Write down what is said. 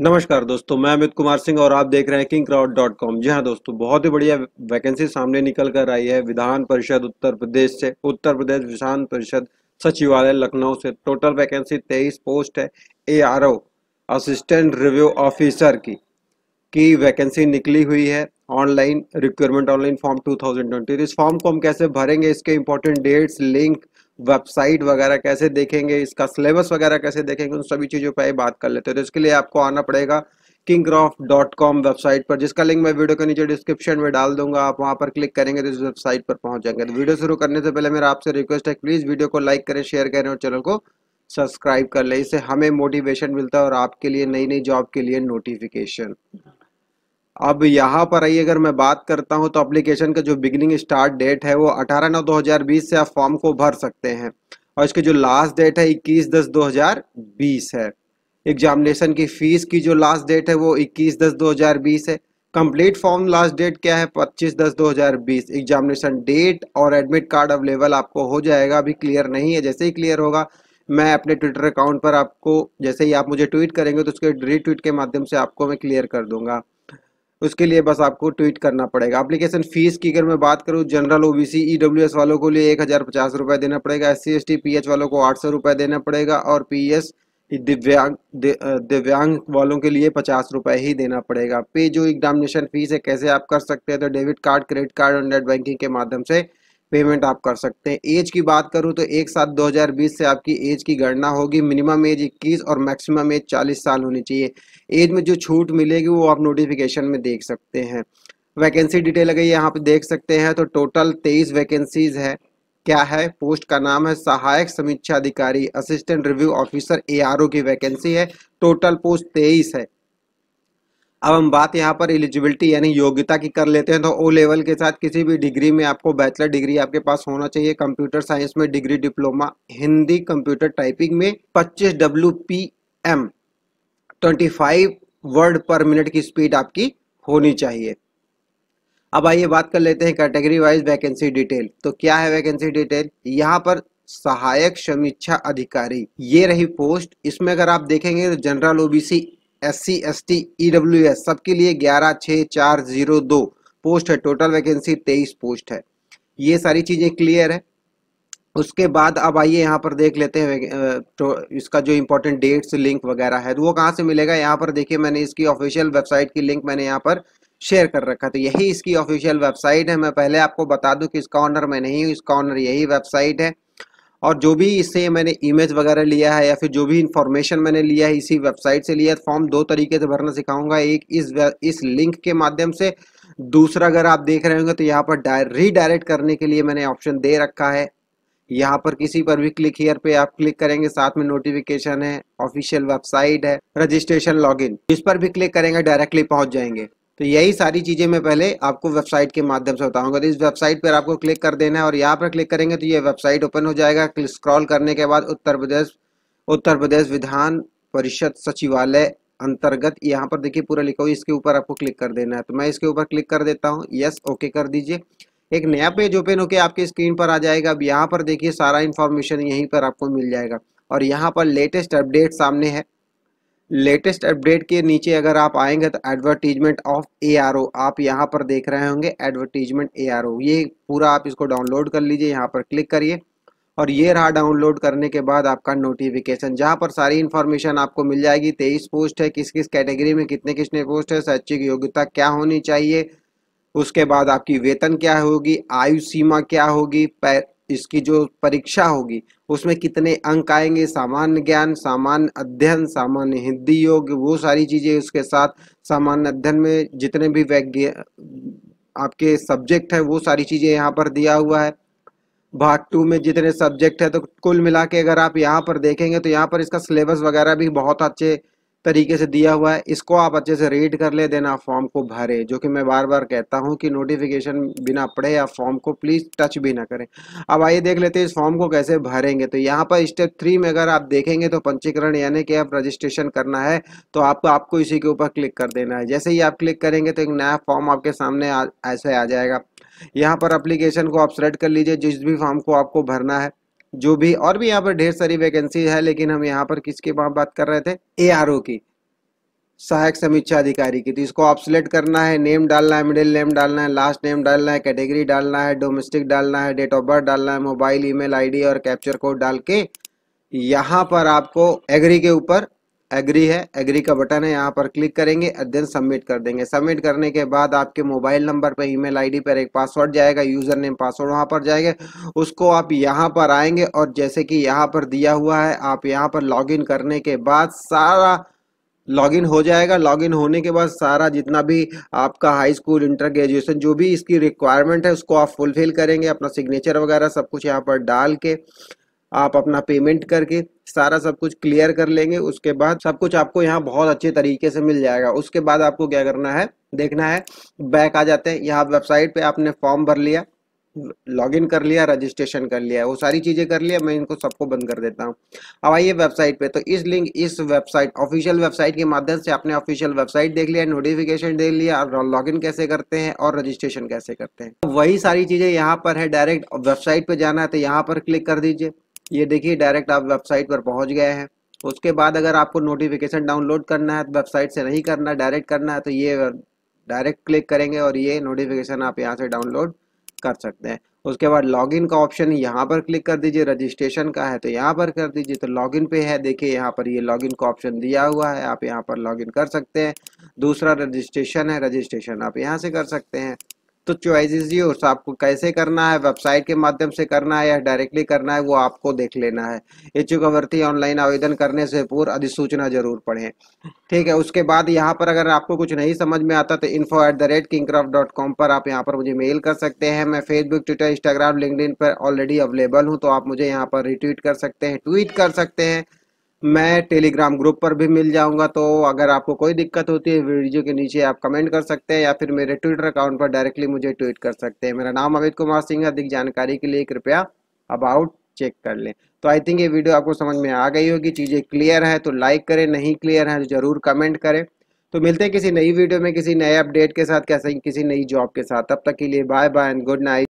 नमस्कार दोस्तों, मैं अमित कुमार सिंह और आप देख रहे हैं kingcrowd.com। जी हाँ दोस्तों, बहुत ही बढ़िया वैकेंसी सामने निकल कर आई है विधान परिषद उत्तर प्रदेश से। उत्तर प्रदेश विधान परिषद सचिवालय लखनऊ से टोटल वैकेंसी 23 पोस्ट है ARO असिस्टेंट रिव्यू ऑफिसर की वैकेंसी निकली हुई है। Online requirement, online form 2020। इस फॉर्म को हम कैसे भरेंगे, इसके इंपॉर्टेंट डेट्स, लिंक, वेबसाइट वगैरह कैसे देखेंगे, इसका सिलेबस वगैरह कैसे देखेंगे, उन सभी चीज़ों पर बात कर लेते हैं। तो इसके लिए आपको आना पड़ेगा kingcrowd.com वेबसाइट पर, जिसका लिंक मैं वीडियो के नीचे डिस्क्रिप्शन में डाल दूंगा। आप वहां पर क्लिक करेंगे तो इस वेबसाइट पर पहुंच जाएंगे। तो वीडियो शुरू करने से पहले मेरा आपसे रिक्वेस्ट है, प्लीज़ वीडियो को लाइक करें, शेयर करें और चैनल को सब्सक्राइब कर लें। इससे हमें मोटिवेशन मिलता है और आपके लिए नई नई जॉब के लिए नोटिफिकेशन। अब यहाँ पर आइए, अगर मैं बात करता हूँ तो एप्लीकेशन का जो बिगिनिंग स्टार्ट डेट है वो 18/9/2020 से आप फॉर्म को भर सकते हैं और इसकी जो लास्ट डेट है 21/10/2020 है। एग्जामिनेशन की फीस की जो लास्ट डेट है वो 21/10/2020 है। कंप्लीट फॉर्म लास्ट डेट क्या है, 25/10/2020। एग्जामिनेशन डेट और एडमिट कार्ड अवेलेबल आपको हो जाएगा, अभी क्लियर नहीं है। जैसे ही क्लियर होगा मैं अपने ट्विटर अकाउंट पर आपको, जैसे ही आप मुझे ट्वीट करेंगे तो उसके रीट्वीट के माध्यम से आपको मैं क्लियर कर दूंगा। उसके लिए बस आपको ट्वीट करना पड़ेगा। एप्लीकेशन फीस की अगर मैं बात करूं, जनरल OBC EWS वालों को लिए 1050 रुपये देना पड़ेगा। SC ST PH वालों को 800 रुपये देना पड़ेगा और PS दिव्यांग वालों के लिए 50 रुपये ही देना पड़ेगा। पे जो एग्जामिनेशन फीस है कैसे आप कर सकते हैं, तो डेबिट कार्ड, क्रेडिट कार्ड और नेट बैंकिंग के माध्यम से पेमेंट आप कर सकते हैं। एज की बात करूं तो 1/7/2020 से आपकी एज की गणना होगी। मिनिमम एज 21 और मैक्सिमम एज 40 साल होनी चाहिए। एज में जो छूट मिलेगी वो आप नोटिफिकेशन में देख सकते हैं। वैकेंसी डिटेल अगर यहाँ पे देख सकते हैं तो टोटल 23 वैकेंसीज है। क्या है, पोस्ट का नाम है सहायक समीक्षा अधिकारी असिस्टेंट रिव्यू ऑफिसर ARO की वैकेंसी है। टोटल पोस्ट 23 है। अब हम बात यहाँ पर एलिजिबिलिटी यानी योग्यता की कर लेते हैं। तो O लेवल के साथ किसी भी डिग्री में आपको बैचलर डिग्री आपके पास होना चाहिए। कंप्यूटर साइंस में degree diploma, Hindi computer typing में 25 WPM 25 वर्ड पर मिनट की स्पीड आपकी होनी चाहिए। अब आइए बात कर लेते हैं कैटेगरी वाइज वैकेंसी डिटेल। तो क्या है वैकेंसी डिटेल, यहाँ पर सहायक समीक्षा अधिकारी ये रही पोस्ट। इसमें अगर आप देखेंगे तो general OBC SC ST EWS सबके लिए 11/6/402 पोस्ट है। टोटल वैकेंसी 23 पोस्ट है। ये सारी चीज़ें क्लियर है। उसके बाद अब आइए यहाँ पर देख लेते हैं तो इसका जो इम्पोर्टेंट डेट्स, लिंक वगैरह है तो वो कहाँ से मिलेगा। यहाँ पर देखिए, मैंने इसकी ऑफिशियल वेबसाइट की लिंक मैंने यहाँ पर शेयर कर रखा। तो यही इसकी ऑफिशियल वेबसाइट है। मैं पहले आपको बता दूँ कि इसका ऑनर मैं नहीं हूँ, इसका ऑनर यही वेबसाइट है। और जो भी इससे मैंने इमेज वगैरह लिया है या फिर जो भी इंफॉर्मेशन मैंने लिया है इसी वेबसाइट से लिया है। फॉर्म दो तरीके से भरना सिखाऊंगा, एक इस लिंक के माध्यम से, दूसरा अगर आप देख रहे होंगे तो यहाँ पर रीडायरेक्ट करने के लिए मैंने ऑप्शन दे रखा है। यहाँ पर किसी पर भी क्लिक हियर पे आप क्लिक करेंगे, साथ में नोटिफिकेशन है, ऑफिशियल वेबसाइट है, रजिस्ट्रेशन, लॉगिन, इस पर भी क्लिक करेंगे डायरेक्टली पहुँच जाएंगे। तो यही सारी चीज़ें मैं पहले आपको वेबसाइट के माध्यम से बताऊंगा। तो इस वेबसाइट पर आपको क्लिक कर देना है और यहाँ पर क्लिक करेंगे तो ये वेबसाइट ओपन हो जाएगा। स्क्रॉल करने के बाद उत्तर प्रदेश विधान परिषद सचिवालय अंतर्गत यहाँ पर देखिए पूरा लिखा हुआ, इसके ऊपर आपको क्लिक कर देना है। तो मैं इसके ऊपर क्लिक कर देता हूँ, यस ओके कर दीजिए। एक नया पेज ओपन होकर आपकी स्क्रीन पर आ जाएगा। अब यहाँ पर देखिए सारा इन्फॉर्मेशन यहीं पर आपको मिल जाएगा और यहाँ पर लेटेस्ट अपडेट सामने है। लेटेस्ट अपडेट के नीचे अगर आप आएंगे तो एडवर्टीजमेंट ऑफ ARO आप यहाँ पर देख रहे होंगे। एडवर्टीजमेंट ARO ये पूरा आप इसको डाउनलोड कर लीजिए, यहाँ पर क्लिक करिए और ये रहा। डाउनलोड करने के बाद आपका नोटिफिकेशन, जहाँ पर सारी इन्फॉर्मेशन आपको मिल जाएगी। 23 पोस्ट है, किस किस कैटेगरी में कितने पोस्ट है, शैक्षिक योग्यता क्या होनी चाहिए, उसके बाद आपकी वेतन क्या होगी, आयु सीमा क्या होगी, इसकी जो परीक्षा होगी उसमें कितने अंक आएंगे, सामान्य ज्ञान, सामान्य अध्ययन, सामान्य हिंदी योग, वो सारी चीज़ें। उसके साथ सामान्य अध्ययन में जितने भी आपके सब्जेक्ट है वो सारी चीज़ें यहाँ पर दिया हुआ है। भाग 2 में जितने सब्जेक्ट है, तो कुल मिला के अगर आप यहाँ पर देखेंगे तो यहाँ पर इसका सिलेबस वगैरह भी बहुत अच्छे तरीके से दिया हुआ है। इसको आप अच्छे से रीड कर ले देना, फॉर्म को भरे। जो कि मैं बार बार कहता हूं कि नोटिफिकेशन बिना पढ़े या फॉर्म को प्लीज टच भी ना करें। अब आइए देख लेते हैं इस फॉर्म को कैसे भरेंगे। तो यहाँ पर स्टेप 3 में अगर आप देखेंगे तो पंजीकरण यानी कि आप रजिस्ट्रेशन करना है तो आपको इसी के ऊपर क्लिक कर देना है। जैसे ही आप क्लिक करेंगे तो एक नया फॉर्म आपके सामने ऐसे आ जाएगा। यहाँ पर एप्लीकेशन को आप सेलेक्ट कर लीजिए, जिस भी फॉर्म को आपको भरना है। जो भी और भी यहाँ पर ढेर सारी वैकेंसी है, लेकिन हम यहाँ पर किसके बात कर रहे थे, ARO की। सहायक समीक्षा अधिकारी की। तो इसको आप सिलेक्ट करना है, नेम डालना है, मिडिल नेम डालना है, लास्ट नेम डालना है, कैटेगरी डालना है, डोमेस्टिक डालना है, डेट ऑफ बर्थ डालना है, मोबाइल ईमेल आईडी और कैप्चर कोड डाल के यहाँ पर आपको एग्री के ऊपर एग्री है, एग्री का बटन है, यहाँ पर क्लिक करेंगे और देन सबमिट कर देंगे। सबमिट करने के बाद आपके मोबाइल नंबर पर ईमेल आईडी पर एक पासवर्ड जाएगा, यूज़र नेम पासवर्ड वहाँ पर जाएगा, उसको आप यहाँ पर आएंगे और जैसे कि यहाँ पर दिया हुआ है आप यहाँ पर लॉगिन करने के बाद सारा लॉगिन हो जाएगा। लॉगिन होने के बाद सारा जितना भी आपका हाई स्कूल इंटर ग्रेजुएशन जो भी इसकी रिक्वायरमेंट है उसको आप फुलफिल करेंगे, अपना सिग्नेचर वगैरह सब कुछ यहाँ पर डाल के आप अपना पेमेंट करके सारा सब कुछ क्लियर कर लेंगे। उसके बाद सब कुछ आपको यहाँ बहुत अच्छे तरीके से मिल जाएगा। उसके बाद आपको क्या करना है, देखना है बैक आ जाते हैं, यहाँ वेबसाइट पे आपने फॉर्म भर लिया, लॉगिन कर लिया, रजिस्ट्रेशन कर लिया, वो सारी चीज़ें कर लिया। मैं इनको सबको बंद कर देता हूँ। अब आइए वेबसाइट पे, तो इस लिंक इस वेबसाइट ऑफिशियल वेबसाइट के माध्यम से आपने ऑफिशियल वेबसाइट देख लिया, नोटिफिकेशन देख लिया, और लॉगिन कैसे करते हैं और रजिस्ट्रेशन कैसे करते हैं, वही सारी चीज़ें यहाँ पर है। डायरेक्ट वेबसाइट पर जाना है तो यहाँ पर क्लिक कर दीजिए, ये देखिए डायरेक्ट आप वेबसाइट पर पहुंच गए हैं। उसके बाद अगर आपको नोटिफिकेशन डाउनलोड करना है तो वेबसाइट से नहीं करना, डायरेक्ट करना है, तो ये डायरेक्ट क्लिक करेंगे और ये नोटिफिकेशन आप यहाँ से डाउनलोड कर सकते हैं। उसके बाद लॉगिन का ऑप्शन यहाँ पर क्लिक कर दीजिए, रजिस्ट्रेशन का है तो यहाँ पर कर दीजिए। तो लॉगिन पे है, देखिए यहाँ पर ये लॉगिन का ऑप्शन दिया हुआ है, आप यहाँ पर लॉगिन कर सकते हैं। दूसरा रजिस्ट्रेशन है, रजिस्ट्रेशन आप यहाँ से कर सकते हैं। तो चॉइसेस योर्स, आपको कैसे करना है, वेबसाइट के माध्यम से करना है या डायरेक्टली करना है वो आपको देख लेना है। इच्छुकवर्ती ऑनलाइन आवेदन करने से पूर्व अधिसूचना जरूर पढ़ें, ठीक है। उसके बाद यहाँ पर अगर आपको कुछ नहीं समझ में आता तो info@kingcrowd.com पर आप यहाँ पर मुझे मेल कर सकते हैं। मैं फेसबुक, ट्विटर, इंस्टाग्राम, लिंक्डइन पर ऑलरेडी अवेलेबल हूँ, तो आप मुझे यहाँ पर रिट्वीट कर सकते हैं, ट्वीट कर सकते हैं। मैं टेलीग्राम ग्रुप पर भी मिल जाऊंगा, तो अगर आपको कोई दिक्कत होती है वीडियो के नीचे आप कमेंट कर सकते हैं या फिर मेरे ट्विटर अकाउंट पर डायरेक्टली मुझे ट्वीट कर सकते हैं। मेरा नाम अमित कुमार सिंह है। अधिक जानकारी के लिए कृपया अबाउट चेक कर लें। तो आई थिंक ये वीडियो आपको समझ में आ गई होगी। चीज़ें क्लियर है तो लाइक करें, नहीं क्लियर है तो ज़रूर कमेंट करें। तो मिलते हैं किसी नई वीडियो में, किसी नए अपडेट के साथ, किसी नई जॉब के साथ। तब तक के लिए bye bye and good night.